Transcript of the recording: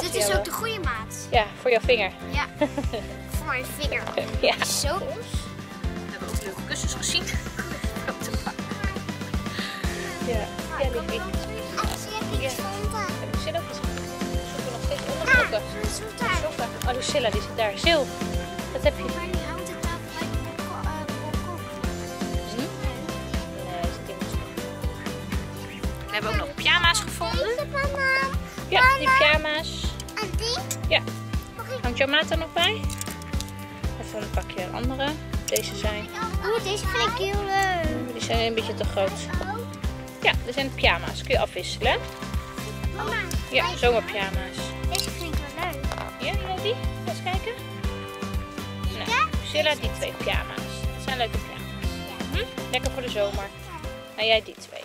Dit is ook de goede maat. Ja, voor jouw vinger. Ja, voor mijn vinger. Ja. Zo. We hebben ook leuke kussens gezien. Ja, ja, liefie. Ja. En Lucilla ook gezien. We zoeken nog steeds onderzoeken. Ah, oh, Lucilla, die zit daar. Sil, wat heb je? We hebben ook nog pyjama's gevonden. Ja, die pyjama's. En die? Ja. Hangt jouw maat er nog bij? Of dan pak je een andere. Deze zijn. Oh, deze vind ik heel leuk. Die zijn een beetje te groot. Ja, er zijn pyjama's. Kun je afwisselen. Mama. Ja, zomerpyjama's. Deze vind ik wel leuk. Ja, die? Eens kijken. Nou, Silla, die twee pyjama's. Dat zijn leuke pyjama's. Hm? Lekker voor de zomer. En jij die twee.